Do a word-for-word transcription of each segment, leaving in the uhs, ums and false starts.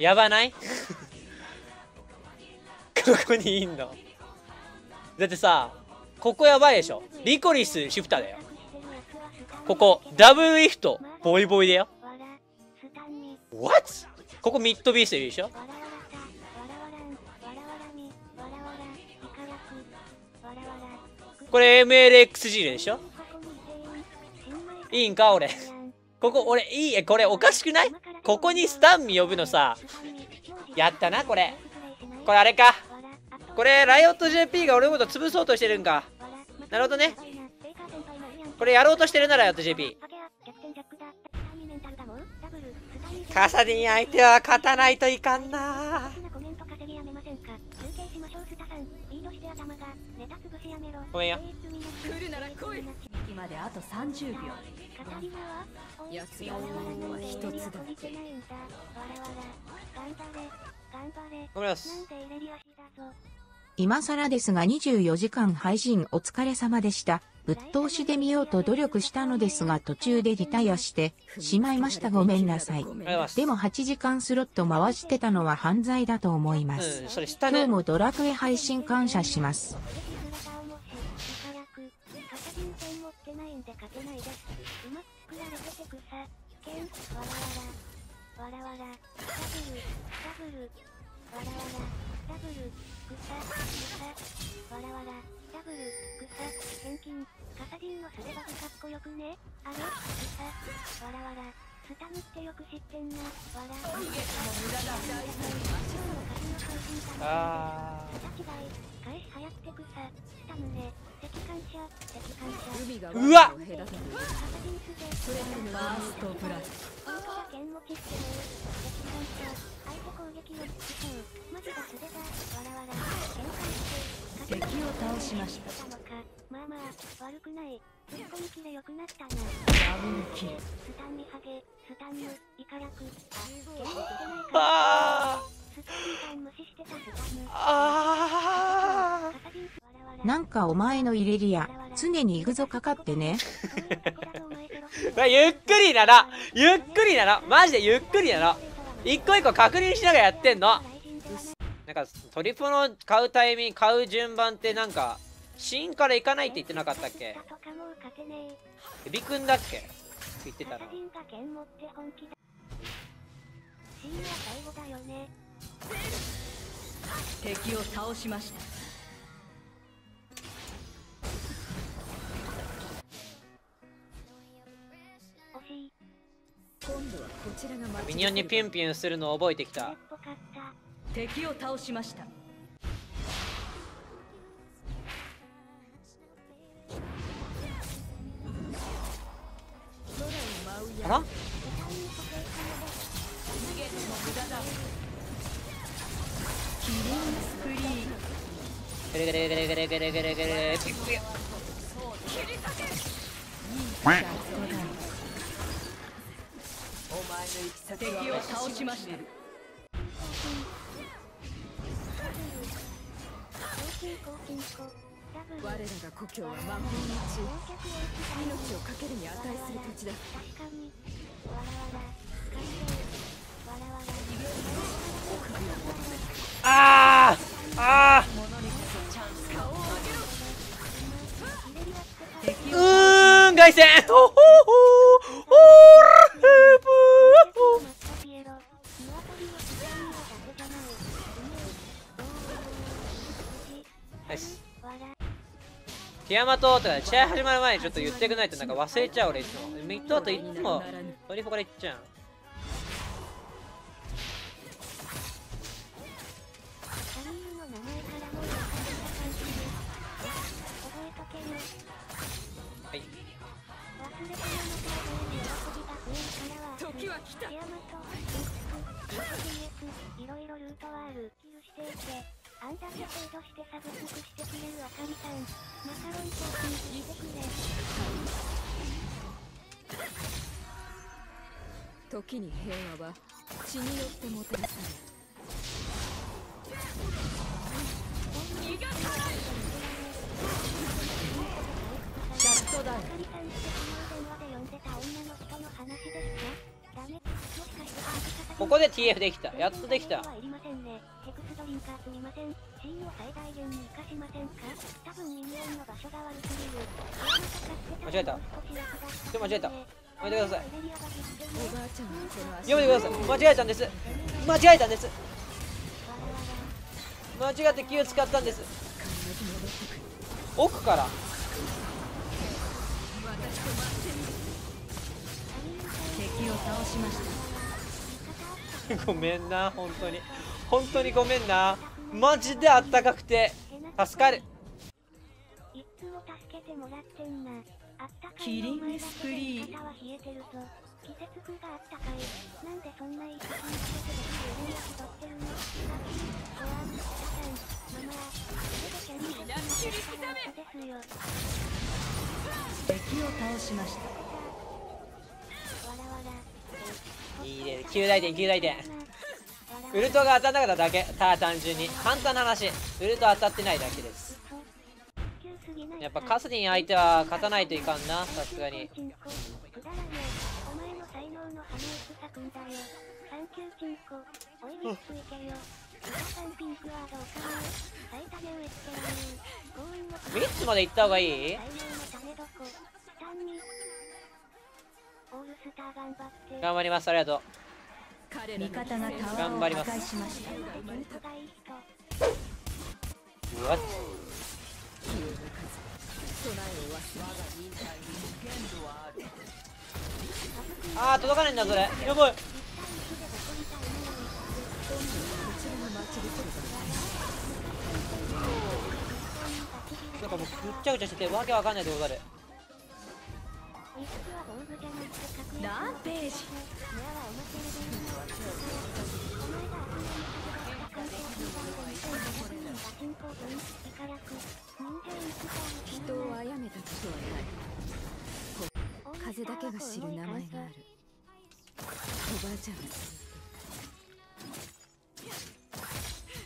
やばないここにいんのだってさ、ここやばいでしょ。リコリスシフターだよ。ここダブルリフトボイボイだよ。 What？ ここミッドビーストいるでしょ。これ エムエルエックスジー でしょ。いいんか俺ここ俺いいえこれおかしくない。ここにスタンミ呼ぶのさ、やったなこれ。これあれか、これライオット ジェーピー が俺のこと潰そうとしてるんか。なるほどね、これやろうとしてるならやって ジェーピー。 カサディン相手は勝たないといかんな。ごめんよ。ごめんなさい。今更ですがにじゅうよじかん配信お疲れ様でした。ぶっ通しで見ようと努力したのですが途中でリタイアしてしまいました。ごめんなさい。でもはちじかんスロット回してたのは犯罪だと思います。うん、今日もドラクエ配信感謝します。あーうわっ敵を倒しました。まあまあ悪くない。ツッコミキレ良くなったな。スタンミハゲスタンムイカラクああなんかお前のイレリア常にイグゾかかってねゆっくりなのゆっくりなのマジでゆっくりなの。一個一個確認しながらやってんの。なんかトリポの買うタイミング買う順番ってなんかシーンから行かないって言ってなかったっけ。エビくんだっけって言ってたの。敵を倒しました。ミニオンにピュンピュンするのを覚えてきた。敵を倒しました。あら？グレグレグレグレグレグレグレピッピッ。敵を倒しました。我らが故郷は魔法の地。命をかけるに値する土地だ。ああああうーん凱旋ほほほティアマトとか試合始まる前にちょっと言ってくないとなんか忘れちゃう俺いつも。ミッドだといつもトリフォからいっちゃう。はい。時は来た。ティアマト。いろいろルートはある。あんだけ程度してサブスクしてくれるあかりさん、マカロンコーヒーしてくれ。時に平和は血によってもたらされる。シャットダウン。あかりさんって昨日電話で呼んでた女の人の話ですか？ダメ。もしかしてあんた方がここで ティーエフ できた。やっとできた。間違えた。ちょ間違えた。やめてください。やめてください。間違えたんです。間違えたんです。間違って気を使ったんです。奥から。敵を倒しました。ごめんな、本当に。本当にごめんな。マジであったかくて。助かる。いつも助けてもらってんな。キリングスプリー。敵を倒しました。いいね、きゅうだいてん、きゅうだいてん。ウルトが当たんなかっただけ、ただ単純に簡単な話、ウルト当たってないだけです。やっぱカスディン相手は勝たないといかんな、さすがに。みっつまで行った方がいい？頑張ります、ありがとう。頑張ります。うわっああ届かないんだそれ、やばい。なんかもうぐっちゃぐちゃしててわけわかんないでござる。人を殺めたことはない。風だけが知る名前がある。おばあちゃん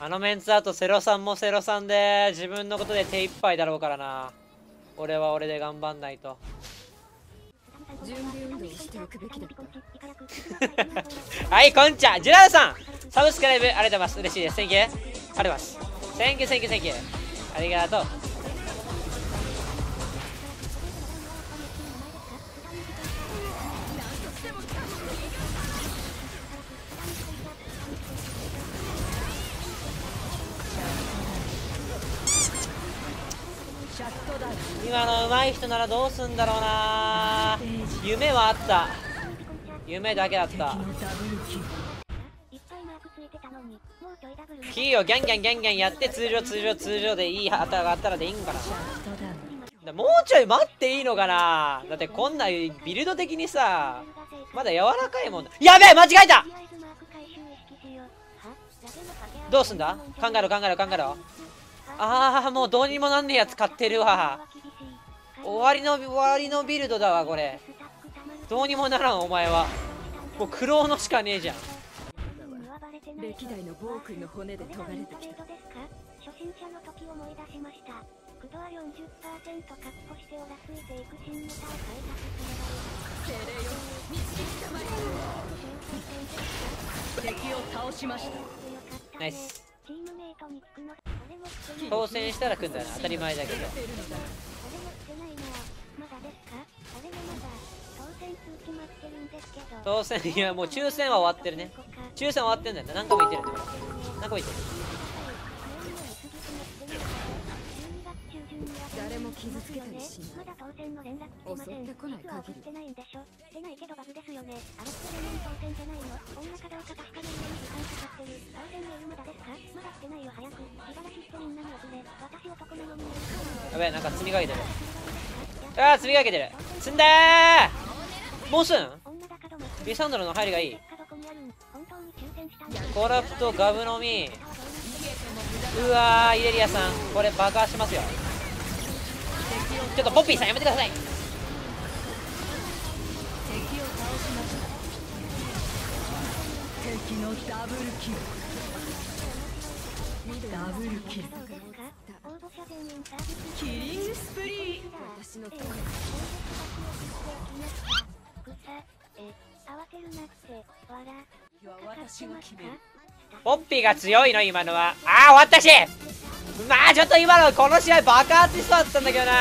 あのメンツだとセロさんもセロさんで自分のことで手一杯だろうからな。俺は俺で頑張んないと。準備運動をしておくべきだはいこんちゃジュラルさんサブスクライブありがとうございます。嬉しいです。センキューありがとうございます。センキューセンキューセンキューありがとう。今の上手い人ならどうすんだろうな。夢はあった、夢だけだった。キーをギャンギャンギャンギャンやって通常通常通常でいい旗があったらでいいんかな。もうちょい待っていいのかな。だってこんなビルド的にさまだ柔らかいもん。やべえ間違えた。どうすんだ。考えろ考えろ考えろ。ああもうどうにもなんねえやつ買ってるわ。終わりの終わりのビルドだわこれ。どうにもならん。お前はもう苦労のしかねえじゃん。歴代の暴君の骨で研がれてきた。初心者の時思い出しました。クドは よんじゅっパーセント カッコしておらついていく新ネタを開発する。敵を倒しました。ナイス。当選したら来るんだな。当たり前だけど。当選いやもう抽選は終わってるね。抽選終わってんだよな。何個もいってるんだよ。何個もいってる。誰も傷つけたりしない。襲ってこない限り。やべえなんか積みかけてる。ああ積みかけてる。積んだー。もうすん。リサンドロの入りがいい。コラプトガブ飲み。うわーイレリアさんこれ爆破しますよ。ちょっとポッピーさんやめてください。敵のダブルキル。ダブルキル。キリングスプリー。私の手に。え、慌てるなって笑。ポッピーが強いの今のは。ああ終わったし、まあちょっと今のこの試合爆発しそうだったんだけどな。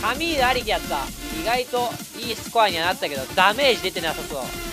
カミーノありきやった。意外といいスコアにはなったけどダメージ出てなさそう。